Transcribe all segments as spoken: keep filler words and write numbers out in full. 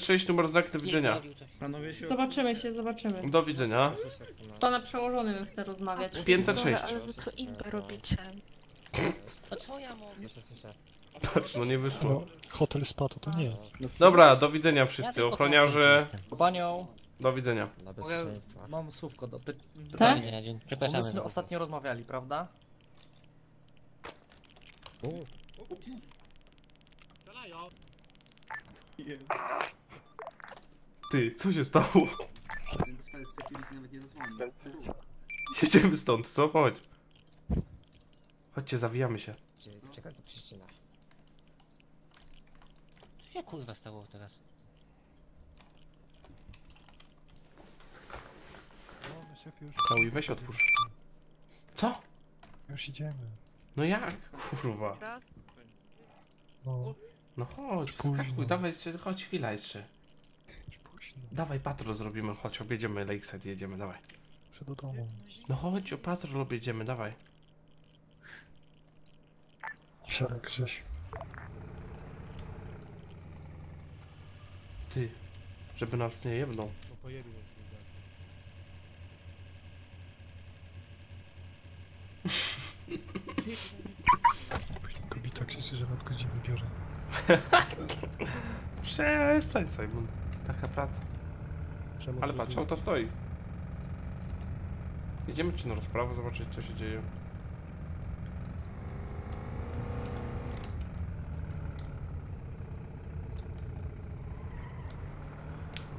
sześć numer znak, do widzenia. Zobaczymy się, zobaczymy. Do widzenia. To na przełożonym chce rozmawiać. pięćset sześć. Ale wy co im robicie? A co ja mówię? Patrz, no nie wyszło. No, hotel spa to to nie jest. Dobra, do widzenia wszyscy, ochroniarze. Panią. Do widzenia. Mogę, mam słówko do pytania. Tak? Ostatnio rozmawiali, prawda? Ty, co się stało? Jedziemy stąd, co? Chodź. Chodźcie, zawijamy się. Czekaj, to przyczyna. Co się kurwa stało teraz? Kałuj, weź otwórz. Co? Już idziemy. No jak? Kurwa. No, no chodź, skakuj, dawaj jeszcze, chodź chwila jeszcze. Dawaj patrol zrobimy, chodź, objedziemy Lakeside, jedziemy, dawaj. Przed do domu. No chodź, o patrol objedziemy, dawaj. Siadaj, Krzyś. Ty, żeby nas nie jebnął. Kobita krzyczy, że nadgodziny biorę. Przestań, Simon. Taka praca. Ale patrz, auto stoi. Jedziemy ci na rozprawę, zobaczyć co się dzieje.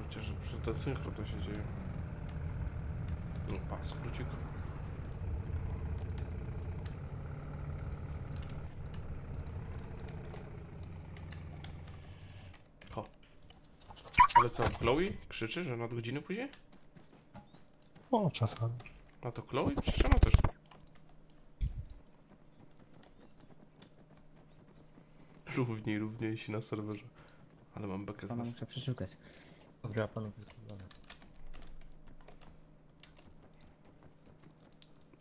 Chociaż przy ten synchro to się dzieje. No pas, skrócik. Ale co, Chloe krzyczy, że nadgodziny później? O, czasami. A to Chloe? Przecież ona też. Równiej, równiejsi na serwerze. Ale mam bekę z was. Muszę przeszukać. Dobra, panu.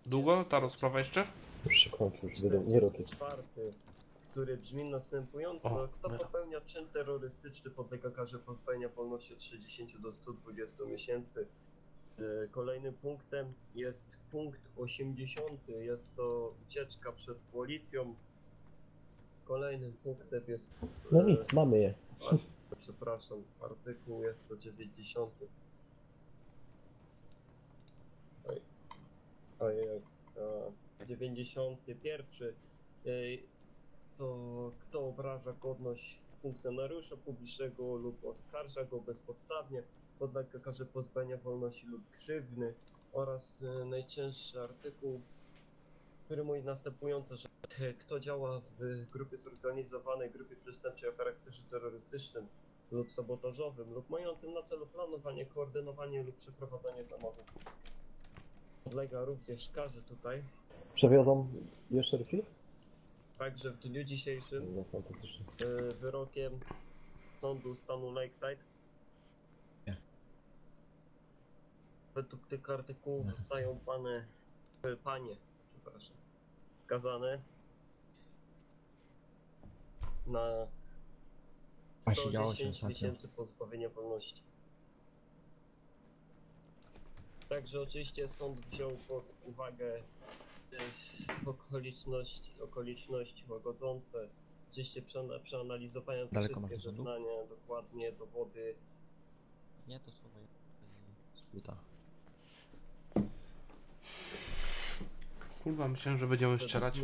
Długo ta rozprawa jeszcze? Już się kończy, już nie robię. Który brzmi następująco. O, kto mera. Popełnia czyn terrorystyczny, podlega karze pozbawienia wolności od sześćdziesięciu do stu dwudziestu miesięcy. Kolejnym punktem jest punkt osiemdziesiąty. Jest to ucieczka przed policją. Kolejnym punktem jest... No e, nic, mamy je. A, przepraszam, artykuł jest to dziewięćdziesiąty. Oj. Ojej. dziewięćdziesiąty pierwszy. Ej. To kto obraża godność funkcjonariusza publicznego lub oskarża go bezpodstawnie, podlega karze pozbawienia wolności lub krzywdy. Oraz e, najcięższy artykuł, który mówi następujące, że e, kto działa w grupie zorganizowanej, grupie przestępczej o charakterze terrorystycznym lub sabotażowym lub mającym na celu planowanie, koordynowanie lub przeprowadzanie zamowów, podlega również karze tutaj. Przewiozą jeszcze chwilę? Także w dniu dzisiejszym y, wyrokiem sądu stanu Lakeside yeah. Według tych artykułów yeah. Zostają panie, panie przepraszam, skazane na sto dziesięć tysięcy pozbawienia wolności. Także oczywiście sąd wziął pod uwagę Okoliczności, okoliczności łagodzące, oczywiście przeanalizowania wszystkie zeznania, dokładnie dowody. Nie, to są sputa. Kurwa, myślałem, że będziemy strzelać.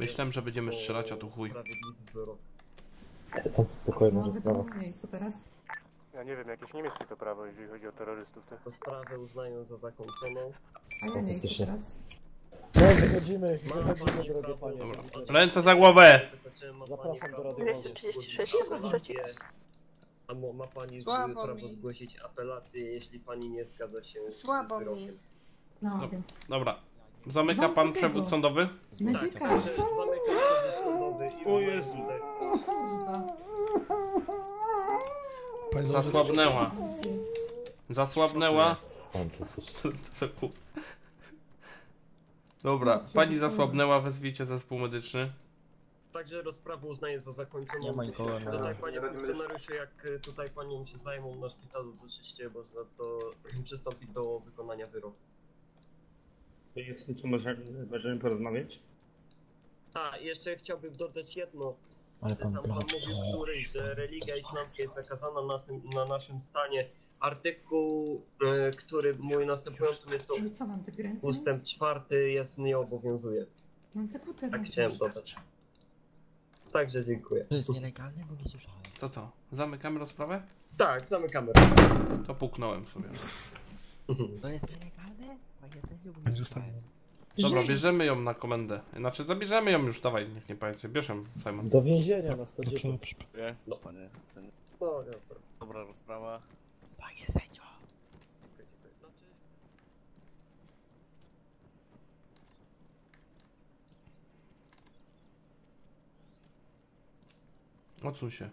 Myślałem, że będziemy strzelać, a tu chuj. Tam spokojnie, no, wytłumiej, co teraz? Ja nie wiem, jakieś niemieckie to prawo, jeżeli chodzi o terrorystów. To sprawę uznają za zakończoną. A ja nie, co teraz? No, wychodzimy, wychodzimy, drogie panie. Dobra. Ręce za głowę! Zapraszam do Rady Wozy. A ma pani prawo zgłosić apelację, jeśli pani nie zgadza się z wyrokiem. No. Dobra. Zamyka pan przewód sądowy? Tak, zamyka przewód sądowy. O Jezu. Zasłabnęła. Zasłabnęła. Dobra, pani zasłabnęła, wezwijcie zespół medyczny. Także rozprawę uznaję za zakończoną. Tutaj panie funkcjonariusze, jak tutaj panią się zajmą na szpitalu, to oczywiście można to przystąpić do wykonania wyroku. Jest tym, czy możemy porozmawiać? A, jeszcze chciałbym dodać jedno. Ale pan tam pan mówił, który, że religia islamska jest zakazana na, na naszym stanie. Artykuł, który mój następujący jest to ustęp czwarty, jest nie obowiązuje. Tak chciałem dodać. Także dziękuję. To jest nielegalne, bo nie słyszałem. To co? Zamykamy rozprawę? Tak, zamykamy rozprawę. To puknąłem sobie. To jest nielegalne? Dobra, bierzemy ją na komendę. Znaczy, zabierzemy ją już, dawaj, niech nie państwo. Bierz ją, Simon. Do więzienia na sto dziesięć. No, panie syn. Dobra rozprawa. Panie sędzio. Odsuń się.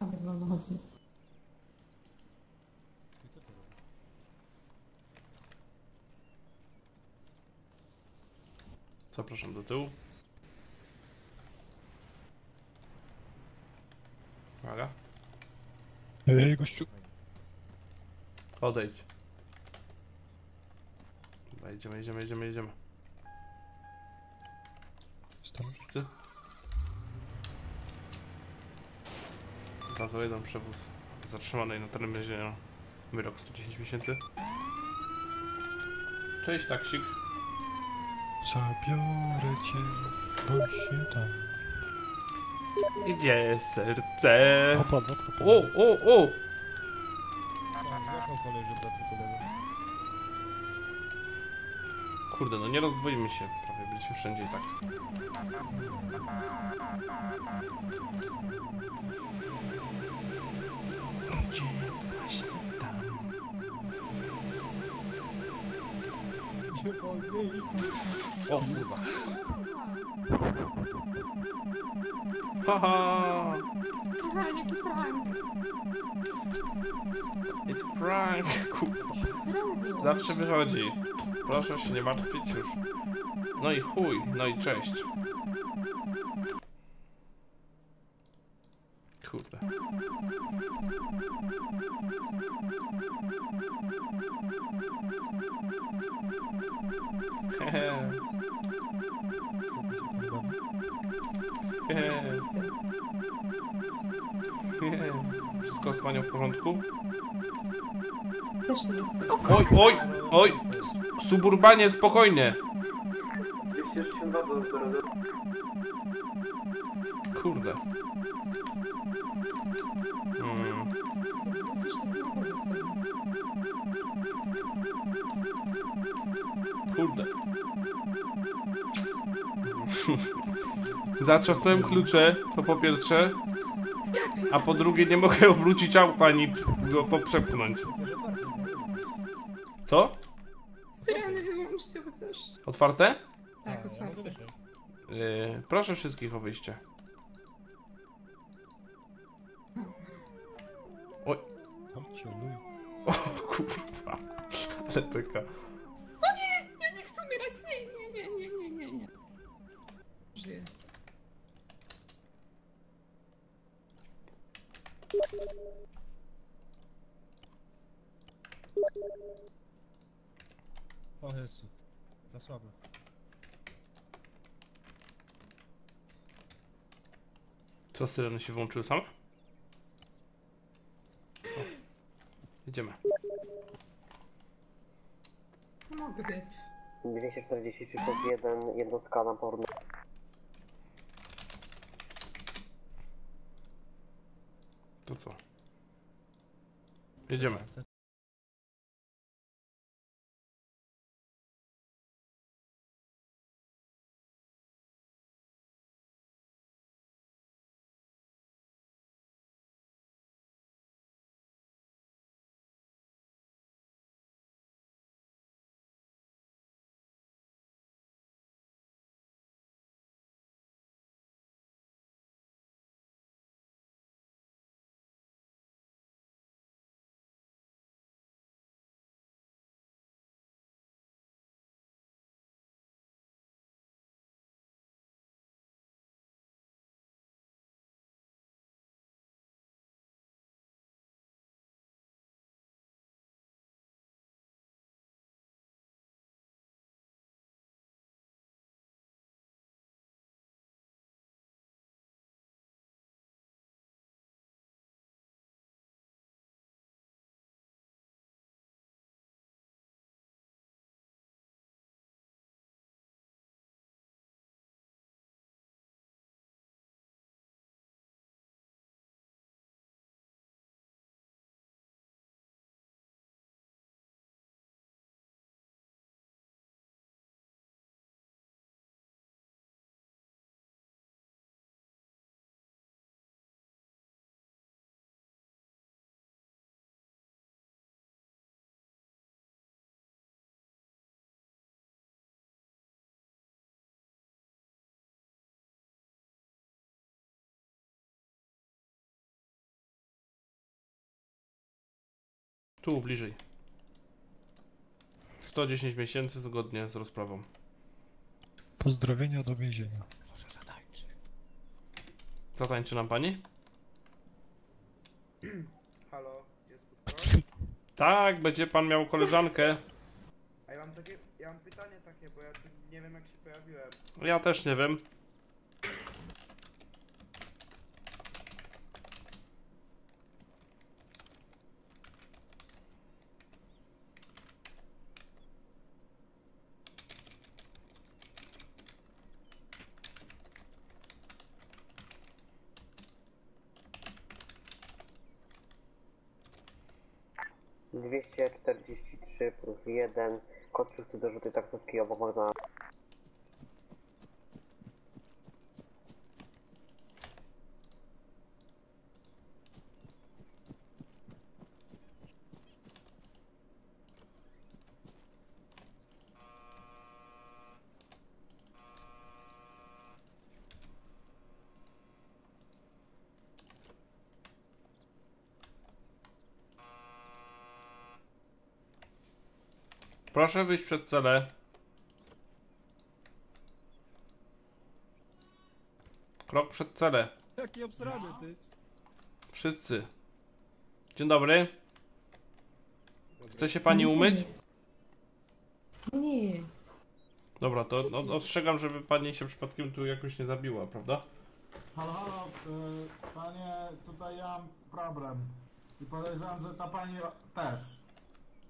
Ale wolno chodzi. Zapraszam do tyłu. Uwaga. Ej, gościu. Odejdź. Dobra, idziemy, idziemy, idziemy, idziemy. Wszyscy? Zaraz jeden przewóz zatrzymanej na terenie więzienia. Wyrok sto dziesięć miesięcy. Cześć, taksik. Zabiorę cię, bądź się tam. Idzie serce. Opadł, opadł. O, o, o! Kurde, no nie rozdwoimy się. Prawie byliśmy wszędzie i tak. Idzie właśnie tam. Idzie wolniej. O kurwa. Haha! It's prank! It's prank! Zawsze wychodzi. Proszę się nie martwić już. No i chuj, no i cześć. Kurde. Hehe. Wszystko z panią w porządku? Oj, oj, oj! Suburbanie, spokojnie! Kurde. Hmm. Kurde. Zatrzasnąłem klucze, to po pierwsze, a po drugie nie mogę obrócić auta ani go poprzepchnąć. Co? Syreny wyłączcie chociaż. Otwarte? Tak, otwarte. Yy, proszę wszystkich o wyjście. Oj. O kurwa, ale pyka. O nie, ja nie chcę umierać, nie, nie, nie, nie, nie, nie. Żyję. O Jezu, za słabe. Co, syreny się włączyły same? O. Idziemy. Mogę biec. dwieście czterdzieści jeden, jednostka na porno. To co? Jedziemy. Tu, bliżej. sto dziesięć miesięcy zgodnie z rozprawą. Pozdrowienia do więzienia. Może zatańczy. Zatańczy nam pani? Halo, jest tu. Tak, będzie pan miał koleżankę. A ja mam takie, ja mam pytanie takie, bo ja nie wiem jak się pojawiłem. Ja też nie wiem. dwieście czterdzieści trzy plus jeden, kod szósty do rzutu taksówki obok można. Proszę wyjść przed cele. Krok przed cele. Jaki obsrany ty. Wszyscy. Dzień dobry. Chce się pani umyć? Nie. Dobra, to ostrzegam, żeby pani się przypadkiem tu jakoś nie zabiła, prawda? Halo, halo, panie, tutaj ja mam problem. I podejrzewam, że ta pani też.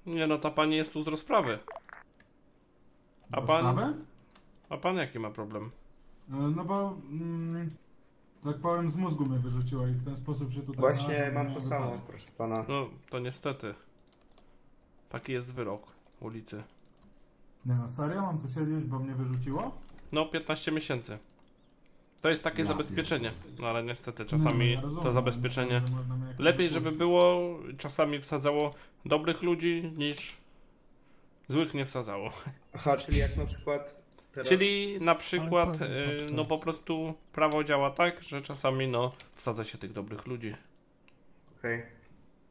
Nie no, ta pani jest tu z rozprawy. A z pan... Rozprawy? A pan jaki ma problem? No bo... Mm, tak powiem, z mózgu mnie wyrzuciło i w ten sposób się tutaj... Właśnie mam to samo, proszę pana. No, to niestety. Taki jest wyrok ulicy. Nie no, serio? Mam tu siedzieć, bo mnie wyrzuciło? No, piętnaście miesięcy. To jest takie ja zabezpieczenie. No ale niestety, czasami no, rozumiem, to zabezpieczenie... Lepiej, żeby było, czasami wsadzało dobrych ludzi, niż złych nie wsadzało. Aha, czyli jak na przykład... Teraz... Czyli na przykład, no po prostu prawo działa tak, że czasami no wsadza się tych dobrych ludzi. Okej. Okay.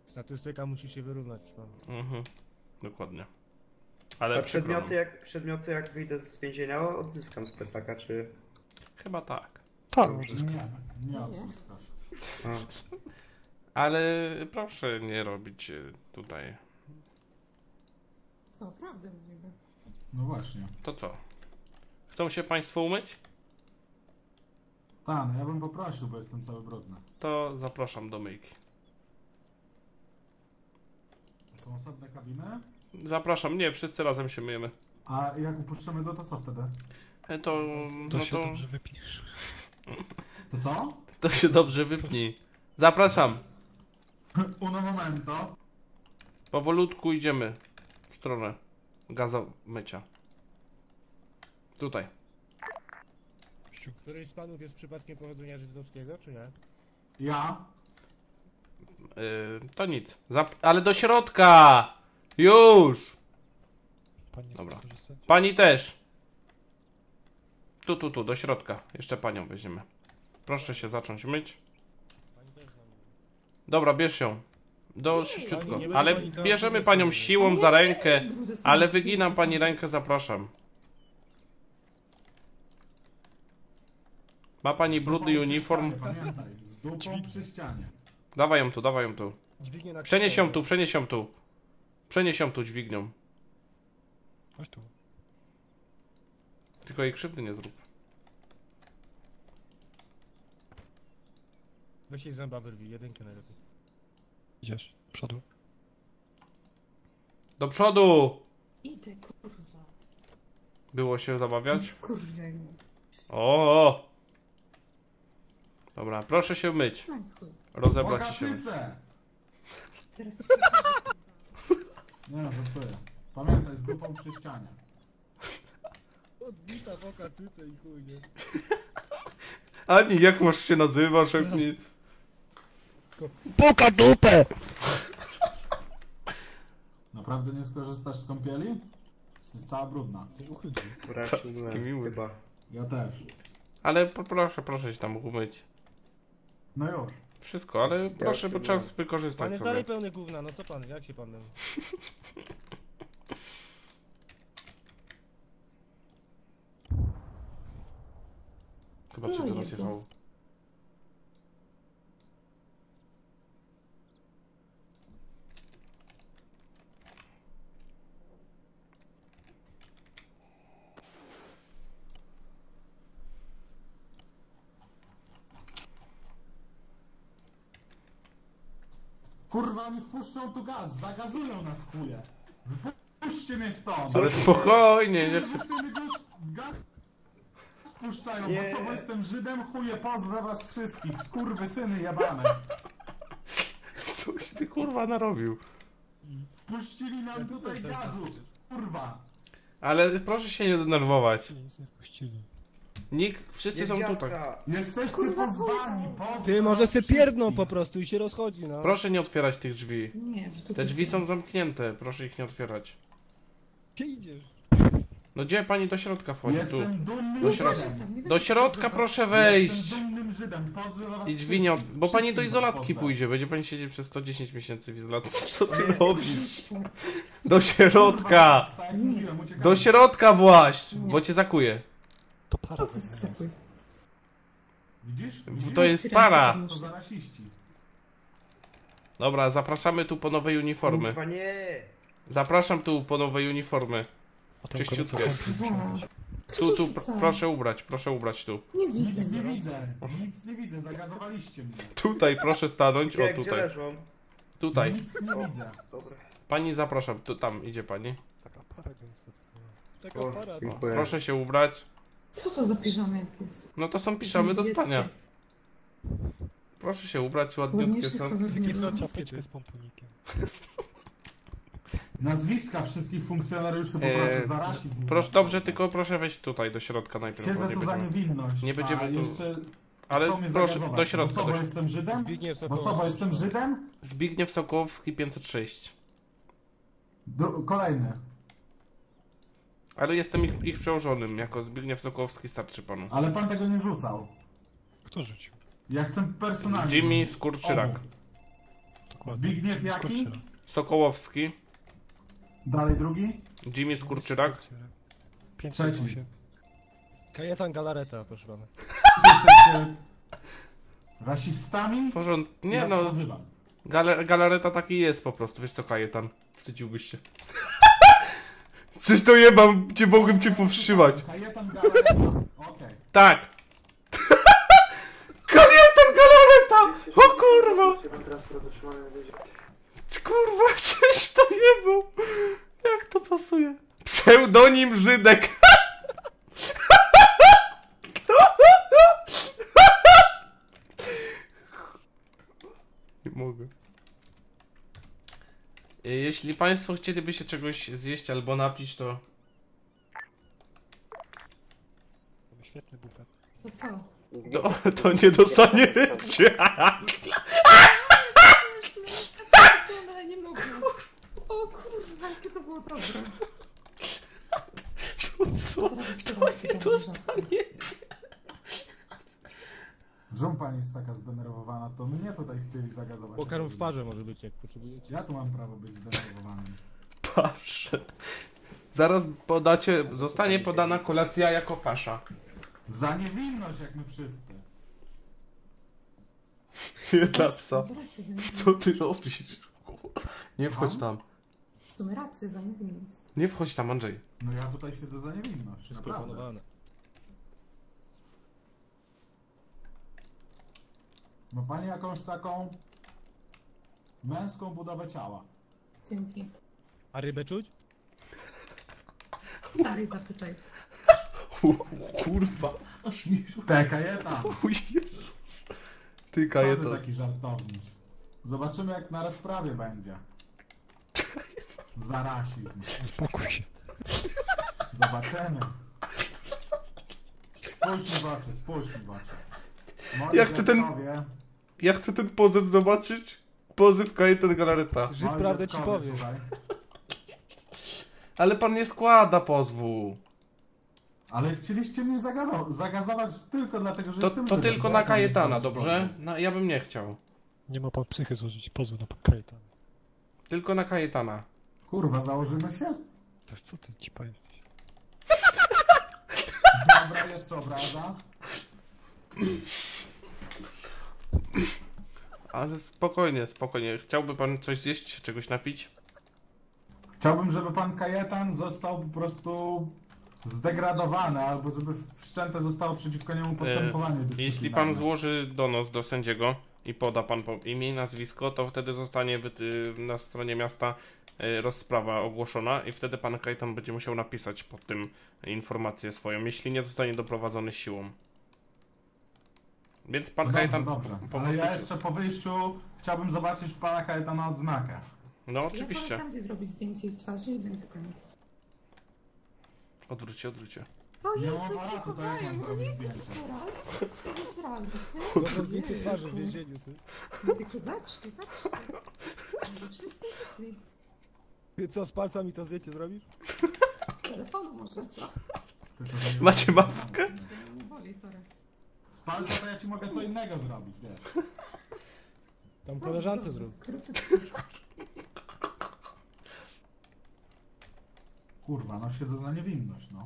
Statystyka musi się wyrównać. Mhm, dokładnie. Ale a przedmioty jak, przedmioty jak wyjdę z więzienia odzyskam z plecaka, czy... Chyba tak. Tak, odzyskam. Nie, nie odzyskasz. Ale proszę nie robić tutaj. Co, prawda mówimy. No właśnie. To co? Chcą się państwo umyć? Tak, no ja bym poprosił, bo jestem cały brudny. To zapraszam do myjki. Są osobne kabiny? Zapraszam, nie, wszyscy razem się myjemy. A jak upuszczamy do to co wtedy? To... To no się to... dobrze wypniesz. To co? To się dobrze wypnij. Zapraszam. Uno momento. Powolutku idziemy w stronę gazomycia. Tutaj. Któryś z panów jest przypadkiem pochodzenia żydowskiego, czy nie? Ja. Yy, to nic. Zap ale do środka! Już! Pani dobra. Pani też. Tu, tu, tu, do środka. Jeszcze panią weźmiemy. Proszę się zacząć myć. Dobra, bierz ją. Do szybciutko. Ale bierzemy panią siłą za rękę. Ale wyginam pani rękę, zapraszam. Ma pani brudny uniform. Dawaj ją tu, dawaj ją tu. Przenieś ją tu, przenieś ją tu. Przenieś ją tu dźwignią. Tylko jej krzywdy nie zrób. Weź jej zęba wyrwij, jedynkę najlepiej. Idziesz, do przodu. Do przodu! Idę, kurwa. Było się zabawiać? Kurwa. O! Dobra, proszę się myć. Rozebrać się. Teraz się... Nie no, żartuję. Pamiętaj, z dupą przy ścianie. Odbita w oka cyce i chuj, nie? Ani, jak masz się nazywasz? Jak mi... Puka dupę! Naprawdę nie skorzystasz z kąpieli? Jesteś cała brudna. Raczyłem, chyba. Ja też. Ale proszę, proszę się tam umyć. No już. Wszystko, ale ja proszę bo czas wykorzystać. Pan jest sobie dalej pełny gówna, no co pan, jak się pan mówi? Chyba cię do nas jechało. Kurwa, nie wpuszczą tu gaz, zagazują nas chuje. Wypuśćcie mnie stąd. Ale spokojnie, niech się... Gaz wpuszczają, nie. Bo co, bo jestem Żydem, chuje, pozdra was wszystkich. Kurwy syny jabane. Coś ty kurwa narobił. Wpuścili nam tutaj gazu, kurwa. Ale proszę się nie denerwować. Nic nie wpuścili. Nikt, wszyscy są tutaj. Jesteście pozwani, bo... Ty, może se pierdną po prostu i się rozchodzi, no. Proszę nie otwierać tych drzwi. Nie, te drzwi są zamknięte, proszę ich nie otwierać. Gdzie idziesz? No gdzie pani do środka wchodzi? Jestem tu. Dumnym do, środ... Żydem. Do środka proszę wejść. Jestem dumnym Żydem. I drzwi nie od... Bo pani do izolatki pójdzie, będzie pani siedzieć przez sto dziesięć miesięcy w izolatce. Co ty robisz? Do środka! Do środka właśnie, bo cię zakuje. To para. Widzisz? To jest para. To za rasiści. Dobra, zapraszamy tu po nowej uniformy. Zapraszam tu po nowej uniformy. Czyściutkę. Tu, tu, pr proszę ubrać, proszę ubrać tu. Nie widzę. Nic nie widzę, nic nie widzę, zagazowaliście mnie. Tutaj, proszę stanąć, o tutaj. Tutaj. Nic nie widzę. Pani zapraszam, tu, tam idzie pani. Taka para gęsta tutaj. Taka para. Proszę się ubrać. Co to za piżamy jak jest? No to są piżamy do spania. Proszę się ubrać, ładniutkie są. Takie no czapeczkę z pomponikiem. Nazwiska wszystkich funkcjonariuszy eee, poproszę za rasizm. Proszę, dobrze, tylko proszę wejść tutaj do środka najpierw. Siedzę tu za niewinność. Nie będziemy tu... Jeszcze... Ale proszę, do środka. Bo co, bo jestem Żydem? Bo co, bo jestem Żydem? Zbigniew Sokołowski pięćset sześć. Do... Kolejny. Ale jestem ich, ich przełożonym, jako Zbigniew Sokołowski starczy panu. Ale pan tego nie rzucał. Kto rzucił? Ja chcę personalnie. Jimmy Skurczyrak. Zbigniew jaki? Sokołowski. Dalej drugi? Jimmy Skurczyrak. Trzeci. Kajetan Galareta, proszę pana. Jesteście rasistami? Porząd... Nie ja no. Galer Galareta taki jest po prostu, wiesz co Kajetan? Wstydziłbyś się. Coś to jebam, cię mogłem cię powstrzymać. Kajetan Galareta, okej. Tak. Kajetan Galareta, o kurwa. Kurwa, coś to jebał. Jak to pasuje? Pseudonim Żydek. Nie mogę. Jeśli państwo chcieliby się czegoś zjeść albo napić, to... Świetny bufet. To co? To, to nie dostaniecie. Ale nie mogę. O kurwa, jakie to było dobre. To co? To nie dostaniecie. Żon pani jest taka zdenerwowana, to mnie tutaj chcieli zagazować. Pokarm w parze może być, jak potrzebujecie. Ja tu mam prawo być zdenerwowanym. Pasze. Zaraz podacie, zostanie podana kolacja jako pasza. Za niewinność, jak my wszyscy. Nie dla psa. Co ty robisz? Nie wchodź tam. W sumie rację za niewinność. Nie wchodź tam, Andrzej. No ja tutaj siedzę za niewinność. Wszystko planowane. Ma pani jakąś taką męską budowę ciała. Dzięki. A rybę czuć? Stary, zapytaj. O, kurwa, aż mi się... Te Kajeta. O Jezus. Ty Kajeta. Co ty taki żartownik? Zobaczymy jak na rozprawie będzie. Za rasizm. Spokój się. Zobaczymy. Spójrz mi w oczy, spójrz mi w oczy. Moi ja chcę ten... Ja chcę ten pozew zobaczyć. Pozew Kajetan Galareta. Żyd prawdę ci powiem. Ale pan nie składa pozwu. Ale chcieliście mnie zagazować tylko dlatego, że to, jestem... To tylko na Kajetana, dobrze? No, ja bym nie chciał. Nie ma pan psychy złożyć pozwu na pan Kajetana. Tylko na Kajetana. Kurwa, założymy się? To co ty cipa jesteś? Dobra, jest co, obraza? Ale spokojnie, spokojnie. Chciałby pan coś zjeść, czegoś napić? Chciałbym, żeby pan Kajetan został po prostu zdegradowany, albo żeby wszczęte zostało przeciwko niemu postępowanie dyscyplinarne. Jeśli pan złoży donos do sędziego i poda pan imię i nazwisko, to wtedy zostanie na stronie miasta rozprawa ogłoszona i wtedy pan Kajetan będzie musiał napisać pod tym informację swoją, jeśli nie zostanie doprowadzony siłą. Więc pan no Kajetan... Dobrze, dobrze. Po, po ale ja jeszcze po wyjściu chciałbym zobaczyć pana Kajetana na odznakach. No oczywiście. Ja tam gdzie zrobić zdjęcie ich twarzy i będzie koniec. Odwróćcie, odwróćcie. Ojej, no, no, się chowają, no nie teraz. Zesrali się. Odwróćcie twarzy w więzieniu, ty. No ty kozaczki, patrzcie. Wszyscy ciepli. Ty co, z palcami to zdjęcie zrobisz? Z telefonu może, co? Macie maskę? Nie boli, sorry. Z palcem to ja ci mogę co innego zrobić, wiesz. Tam koleżance zrób. Kurwa, no siedzę za niewinność, no.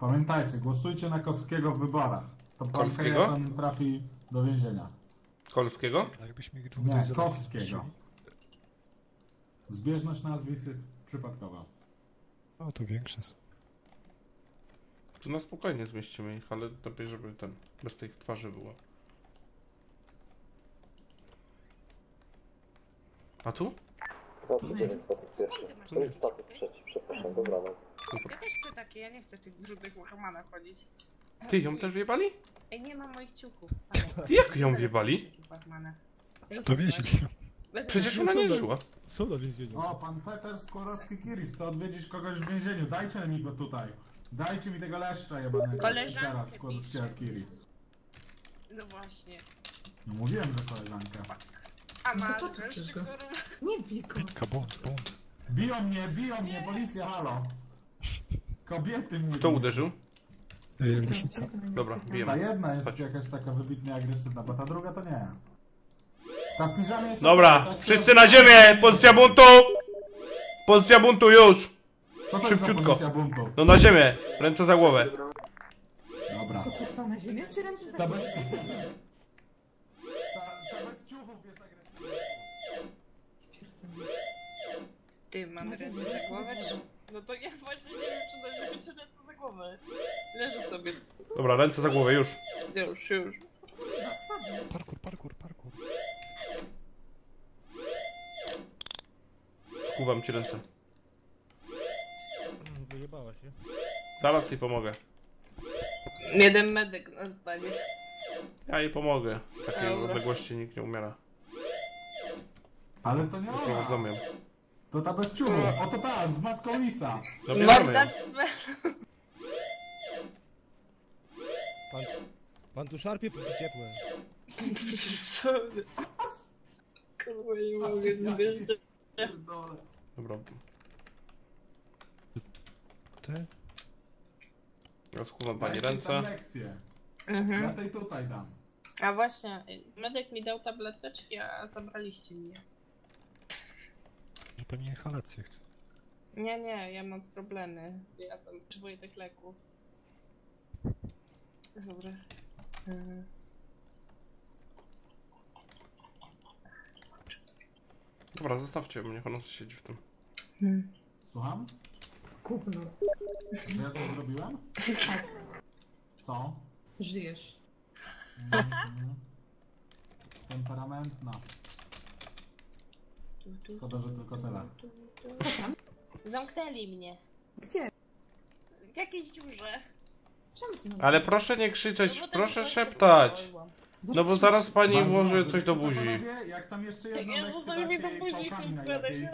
Pamiętajcie, głosujcie na Kowskiego w wyborach. To pan Kajetan trafi do więzienia. Kolskiego? Nie, Kowskiego. Zbieżność nazwisk przypadkowa. O, to większe są. Tu na spokojnie zmieścimy ich, ale lepiej, żeby ten, bez tej twarzy było. A tu? No, to jest status pierwszy. To jest status trzeci, przepraszam, dobranoc. Ja też chcę takie, ja nie chcę w tych brudnych łachomanach chodzić. Ty, ją też wjebali? Ej, nie mam moich ciuków. Ty, jak ją wjebali? To wieźli. Przecież ona nie żyła. Co do więzienia? O, pan Peter Skłorowski-Curie chce odwiedzić kogoś w więzieniu. Dajcie mi go tutaj. Dajcie mi tego leszcza jebanego. Koleżankę Skłorowskiego-Curie. No właśnie. No mówiłem, że koleżanka. A ma no leszczyk, który... Nie bij Bitka, bąd, bąd. Biją mnie, biją mnie, policja, halo. Kobiety mnie... Kto uderzył? Leśnica. Dobra, bijemy. Ta jedna jest jakaś taka wybitnie agresywna, bo ta druga to nie. Dobra, wszyscy na ziemię! Pozycja buntu! Pozycja buntu już! Szybciutko! No na ziemię! Ręce za głowę! Dobra. To na ziemię czy ręce za głowę? Ta bez ciuchów jest agresywna. Ty, mamy ręce za głowę? No to ja właśnie nie wiem, czy na ziemię, czy ręce za głowę. Leżę sobie. Dobra, ręce za głowę, już. Już, już. Parkour, parkour, parkour. Skuwam ci ręce. Wyjebała się. Zaraz jej pomogę. Jeden medyk na stanie. Ja jej pomogę. W takiej Dobra. odległości nikt nie umiera. Ale to nie ona. To ta bez ciuchu. Oto ta, z maską lisa. Dobieramy ją. Pan, pan tu szarpie ciepłe. Kurwa, nie mogę zbierzeć. Dobra. Ty? Rozkuwam pani ręce. Mhm. Ja tej tutaj dam. A właśnie, medyk mi dał tableteczki, a zabraliście mnie. Że pani inhalację chce. Nie, nie, ja mam problemy. Ja tam potrzebuję tych leków. Dobra. Mhm. Dobra, zostawcie mnie, niech ona siedzi w tym. Hmm. Słucham? Gówno. Czy ja to zrobiłem? Tak. Co? Żyjesz. Mm, mm. Temperamentna. Szkoda, że tylko tyle. Co tam? Zamknęli mnie. Gdzie? W jakiejś dziurze. Czemu ty? Ale proszę nie krzyczeć, no proszę szeptać. No bo zaraz pani włoży coś do buzi. Jak tam jeszcze jedną lekcję dacie jej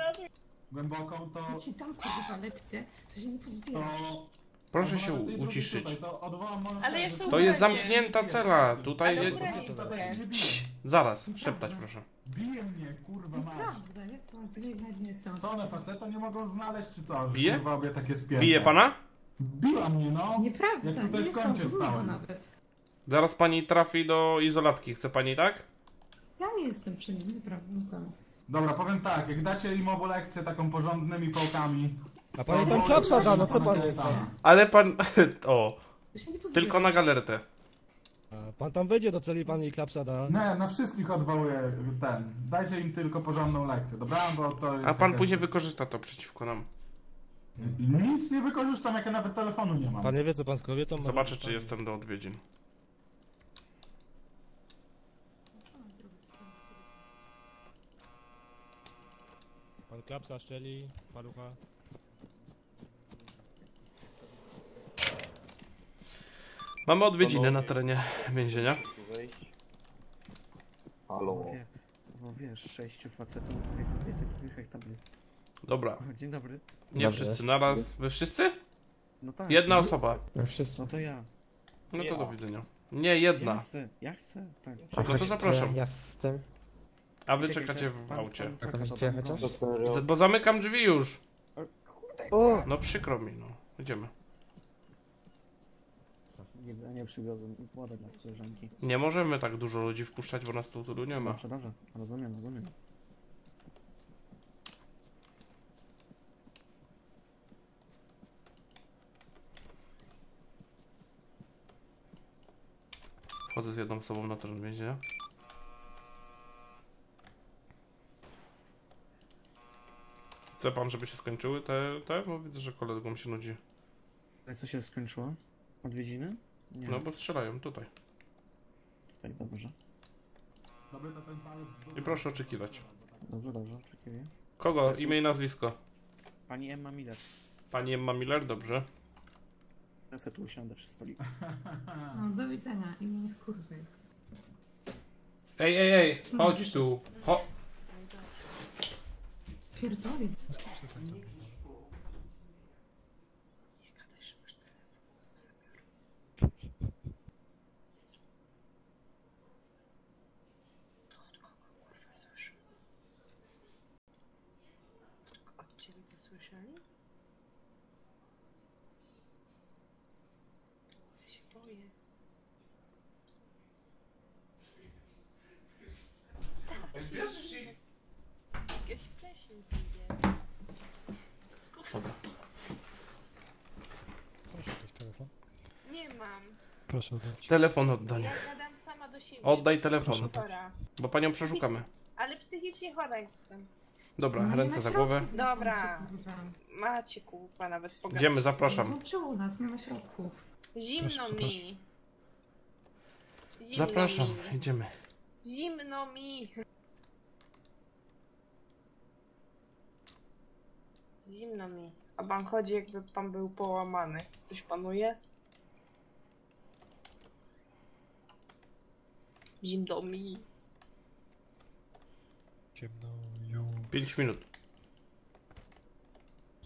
głęboką, to... Ja ci dam, kurwa, lekcję, to się nie pozbierasz. To Proszę się uciszyć. To jest zamknięta cela. Tutaj je... Cii, zaraz, szeptać proszę. Bije mnie, kurwa, masz. Co one, faceta nie mogą znaleźć, czy co? Bije? Bije pana? Biła mnie, no. Nieprawda. Jak tutaj w kącie stałem. Zaraz pani trafi do izolatki. Chce pani, tak? Ja nie jestem przy nim, nieprawda. Dobra, powiem tak. Jak dacie im obu lekcję taką porządnymi pałkami... A pan tam klapsa da, no co pan jest? Ale pan... O... Tylko na galertę. A pan tam wejdzie do celi, pan i klapsa da. Nie, na wszystkich odwołuję ten. Dajcie im tylko porządną lekcję, dobra? Bo to jest... A pan później wykorzysta to przeciwko nam. Nic nie wykorzystam, jak ja nawet telefonu nie mam. Pan nie wie, co pan z kobietą... Zobaczę, czy jestem do odwiedzin. Pan klapsa szczeli, palucha. Mamy odwiedziny na terenie więzienia. Halo. No wiesz, sześciu facetów, dwie kobiety, to już jak tam jest. Dobra. Dzień dobry. Nie Dobrze. wszyscy naraz. Wy wszyscy? No tak. Jedna mhm. osoba. No wszyscy. No to ja. No to do widzenia. Nie, jedna. Ja chcę, ja chcę. Tak. No to zapraszam. Ja jestem. A wy czekacie w aucie. Bo zamykam drzwi już. No przykro mi, no. Idziemy. Jedzenie przywiozłem i wodę dla koleżanki. Nie możemy tak dużo ludzi wpuszczać, bo nas tu tylu nie ma. Dobrze, dobrze. Rozumiem, rozumiem. Wchodzę z jedną osobą na teren więzienia. Chce pan, żeby się skończyły te, te? Bo widzę, że kolegom się nudzi. Ale co się skończyło? Odwiedziny? Nie. No bo strzelają tutaj. Tutaj, dobrze. I proszę oczekiwać. Dobrze, dobrze, oczekiwuję. Kogo? Imię i nazwisko? Pani Emma Miller. Pani Emma Miller, dobrze. Ja sobie tu usiądę przy stoliku. No, do widzenia, i nie wkurwaj. Ej, ej, ej, chodź tu. Ho. Pierdolę. Proszę oddać. Telefon oddaj. Ja gadam sama do siebie. Oddaj telefon. Bo panią przeszukamy. Ale psychicznie chora jestem. Dobra, no, ręce za głowę. Dobra. Macie kurwa nawet pogadać. Idziemy, zapraszam. Czemu u nas nie ma środków? Zimno mi. Zimno zapraszam, mi. Idziemy. Zimno mi. Zimno mi. A pan chodzi, jakby pan był połamany. Coś panu jest? Zimno mi. Ciemno ją. Pięć minut.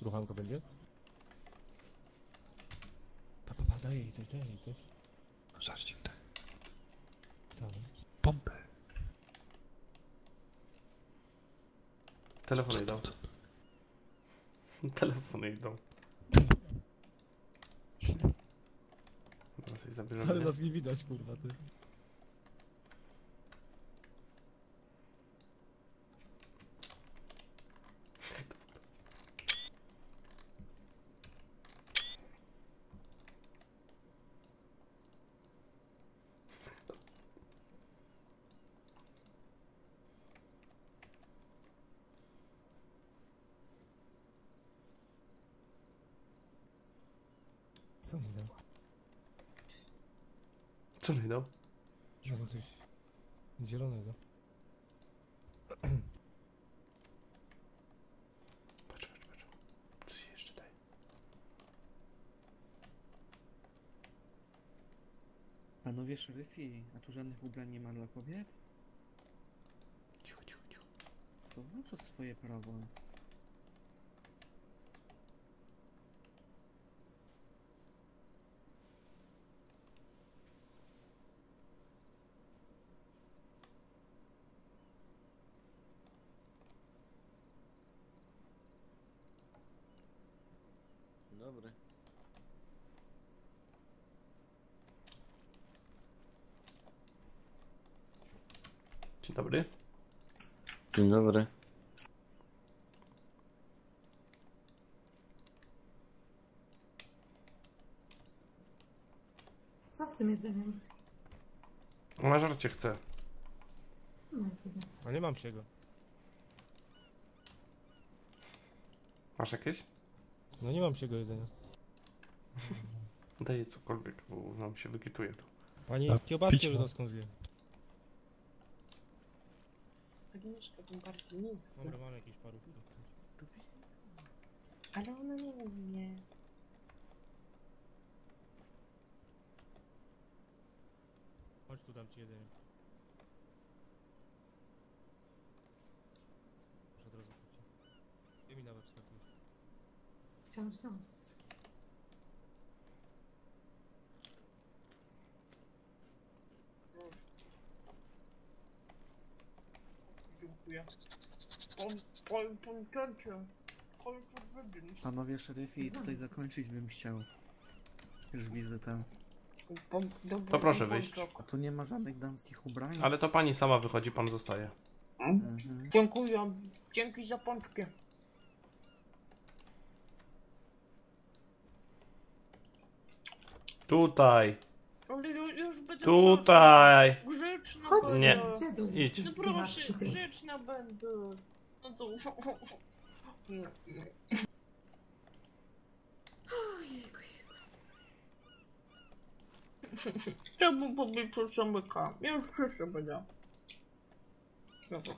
Słuchanko będzie? Pa, pa, pa, daj, coś, daj, coś. Żarcie, tak. Pompę. Telefon idą. Telefony idą. Ale nas nie widać, kurwa, ty. Co mi dał? Zielonego. Patrz, patrz, patrz. Co się jeszcze daje? Panowie szeryfi, a tu żadnych ubrań nie ma dla kobiet? Cicho, cicho, cicho. To włącz swoje prawo. dobry. Dzień dobry. Dzień dobry. Co z tym jedzeniem? Na żarcie chcę. A nie mam czego. Masz jakieś? No nie mam czego jedzenia. Daję cokolwiek, bo nam się wykituje to. Pani kiełbaskę żydowską zje. Agnieszka tym bardziej nie chce. Dobra, mam jakieś paru. Ale ona nie umie. Chodź tu, dam ci jedzenie. Muszę od razu kupić. I mi nawet skakuje. Chciałam wziąć. Dziękuję. Pom, pom, pom, cięcie. Panowie szeryfi, tutaj zakończyć bym chciał. Już widzę tam. To proszę wyjść. A tu nie ma żadnych damskich ubrań. Ale to pani sama wychodzi, pan zostaje. Mhm. Dziękuję, dzięki za pączkę. Tutaj. Tutaj. Grzeczna będę. Nie, idź. No proszę, grzeczna będę. No to... Chciałbym pobić to zamyka. Ja już proszę będę. Dobra.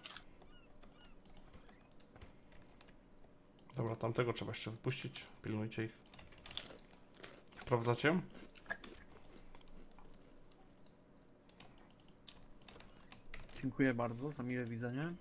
Dobra, tamtego trzeba jeszcze wypuścić. Pilnujcie ich. Sprawdzacie? Dziękuję bardzo za miłe widzenie.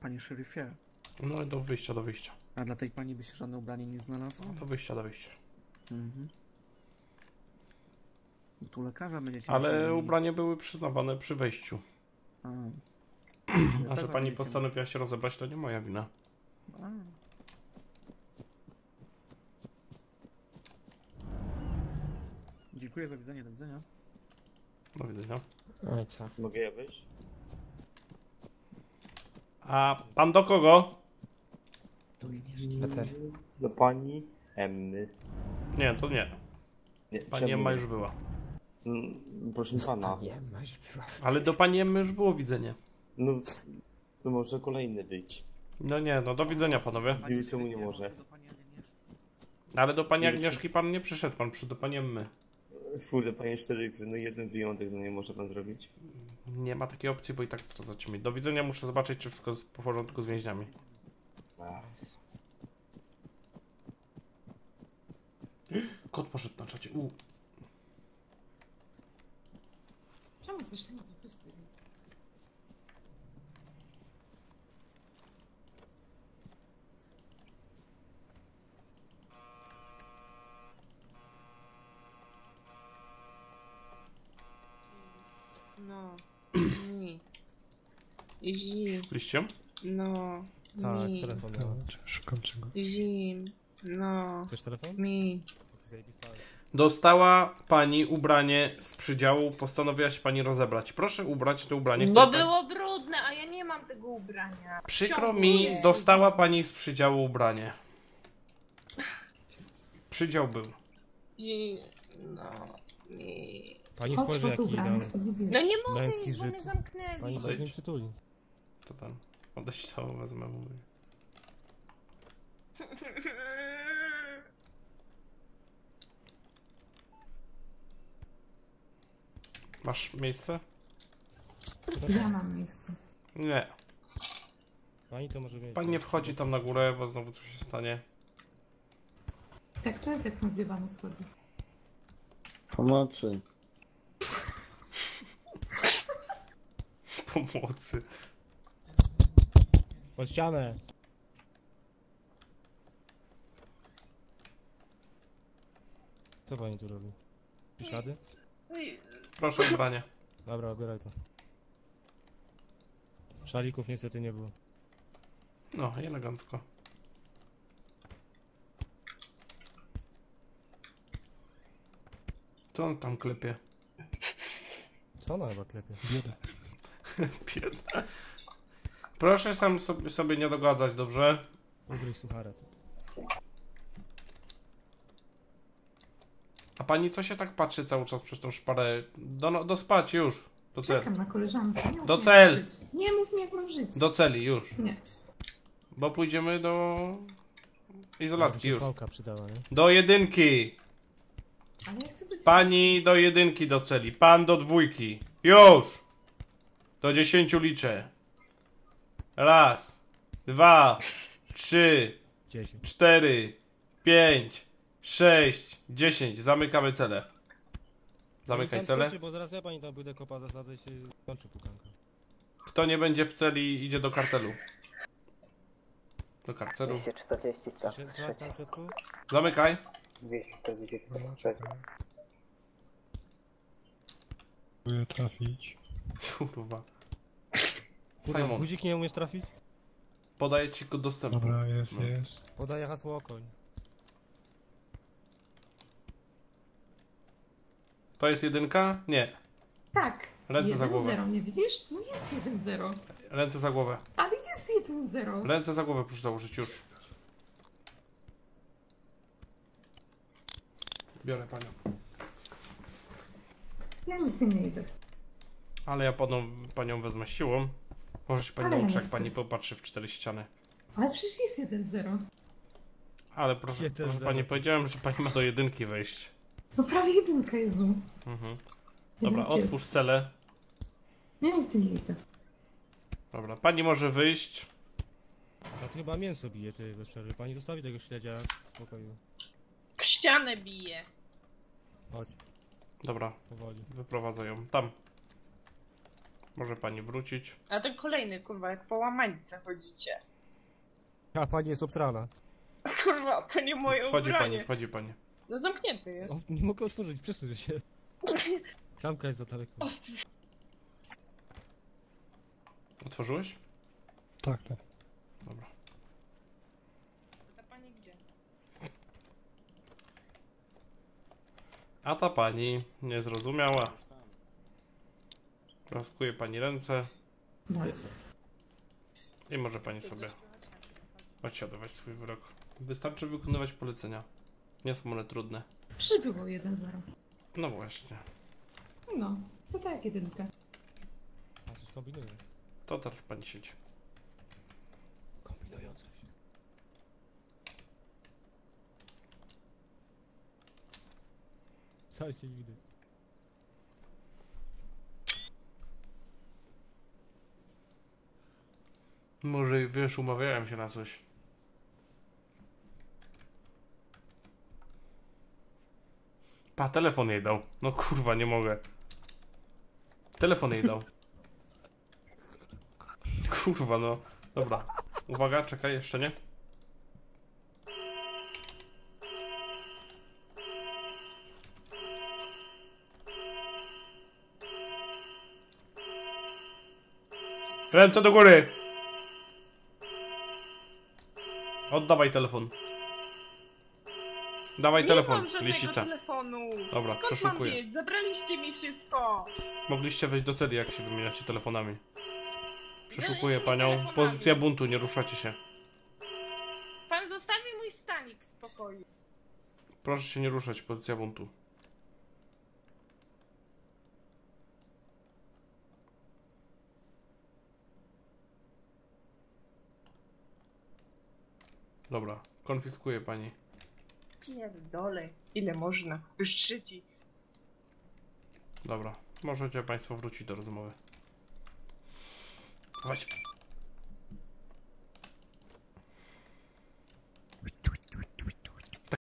Panie szeryfie. No i do wyjścia, do wyjścia. A dla tej pani by się żadne ubranie nie znalazło? No, do wyjścia, do wyjścia. Mhm. No tu lekarza będzie... Ale ubrania były przyznawane przy wejściu. A, ja A że pani postanowiła się rozebrać, to nie moja wina. A. Dziękuję za widzenie, do widzenia. Do widzenia. No i co? Mogę ja wyjść? A pan do kogo? Do Peter. Do pani Emmy. Nie, to nie. nie pani Emma już była. Mm, proszę pana. Ale do pani Emmy już było widzenie. No, to może kolejny być. No nie, no do widzenia panowie. Dziwicie mu nie może. Ale do pani Agnieszki pan nie przyszedł, pan przyszedł do pani Emmy. Kurde, panie szczerze, no jeden wyjątek, no nie może pan zrobić. Nie ma takiej opcji, bo i tak to zaciemnie. Do widzenia, muszę zobaczyć, czy wszystko jest po porządku z więźniami. Kot poszedł na czacie. U. Czemu coś tam wypuścili? No, mi. Zim. Szukaliście? No, tak, mi. Telefon. Tak, szukam czego. Zim. No. Chcesz telefon? Mi. Dostała pani ubranie z przydziału, postanowiła się pani rozebrać. Proszę ubrać to ubranie. Bo było pani... brudne, a ja nie mam tego ubrania. Przykro Ciągle. mi, dostała pani z przydziału ubranie. Przydział był. Zim. No, mi. Pani spojrzy, jaki dam. No nie mogę, bo mnie zamknęli. Pani się z nim przytuli. To tam. Odejdź to, wezmę, mówię. Masz miejsce? Ja mam miejsce. Nie. Pani to może mieć. Pani nie wchodzi tam na górę, bo znowu coś się stanie. Tak to jest, jak są zjebane schody. Pomocy. Pomocy. Pod ścianę. Co pani tu robi? Ślady? Proszę o branie. Dobra, obieraj to. Szalików niestety nie było. No, elegancko. Co on tam klepie? Co ona chyba klepie? Bieda. Bieda. Proszę sam sobie, sobie nie dogadzać, dobrze? Ugryź suchara. A pani co się tak patrzy cały czas przez tą szparę? Do, no, do spać już. Do cel. Czekam na koleżankę. Nie do cel. Nie mów mi, jak mam żyć. Do celi już. Nie. Bo pójdziemy do izolatki już. Pałka przydała, nie? Do jedynki. Ale ja chcę do pani do jedynki do celi. Pan do dwójki. Już. Do dziesięciu liczę. Raz, dwa, trzy, dziesięć. Cztery, pięć, sześć, dziesięć. Zamykamy cele. Zamykaj cele. Skończy, bo zaraz ja pani tam pójdę kopa zasadzę i się kończy pukanka. Kto nie będzie w celi, idzie do kartelu. Do kartelu. dwieście czterdzieści, tak. Zamykaj. dwieście czterdzieści, tak. Próbuję trafić. Kurwa. Kurwa, guzik nie umiesz trafić? Podaję ci kod dostępu. Dobra, jest, no. Jest. Podaję hasło okoń. To jest jedynka? Nie. Tak. Ręce jeden, za głowę. Zero, nie widzisz? No jest jeden zero. Ręce za głowę. Ale jest jeden zero. Ręce za głowę proszę założyć już. Biorę panią. Ja nic nie idę. Ale ja panią, panią wezmę siłą. Może się pani nauczy, jak pani popatrzy w cztery ściany. Ale przecież jest jeden zero. Ale proszę, jeden, proszę pani, powiedziałem, że pani ma do jedynki wejść. No prawie jedynka, Jezu. Mhm. Dobra, jedynka otwórz jest. Cele. Nie wiem, ty nie idę. Dobra, pani może wyjść. A to chyba mięso bije, ty, bez przerwy. Pani zostawi tego śledzia w spokoju. W ścianę bije. Chodź. Dobra, powoli. Wyprowadzę ją. Tam. Może pani wrócić. A ten kolejny, kurwa, jak połamani zachodzicie. A pani jest obsrana. Kurwa, to nie moje ubranie. Wchodzi pani, wchodzi pani. No zamknięty jest. O, nie mogę otworzyć, przesuń się. Zamka jest za daleko. Otworzyłeś? Tak, tak. Dobra. A ta pani gdzie? A ta pani nie zrozumiała. Rozkuję pani ręce. Nice. I może pani sobie odsiadować swój wyrok. Wystarczy wykonywać polecenia. Nie są one trudne. Przybyło jeden zero. No właśnie. No, to tak jedynka. A coś kombinuje. To teraz pani siedzi. Kombinująca się. Cały się widzi. Może, wiesz, umawiałem się na coś. Pa, telefon jej dał. No kurwa, nie mogę. Telefon jej dał. Kurwa, no. Dobra. Uwaga, czekaj, jeszcze nie. Ręce do góry! Oddawaj telefon. Dawaj nie telefon, mam lisica. Telefonu. Dobra, skąd przeszukuję. Mam zabraliście mi wszystko. Mogliście wejść do celi, jak się wymieniacie telefonami. Przeszukuję panią. Telefonami. Pozycja buntu, nie ruszacie się. Pan zostawi mój stanik w spokoju. Proszę się nie ruszać, pozycja buntu. Dobra, konfiskuję pani. Pierdolę, ile można? Już trzeci. Dobra, możecie państwo wrócić do rozmowy. Chodź.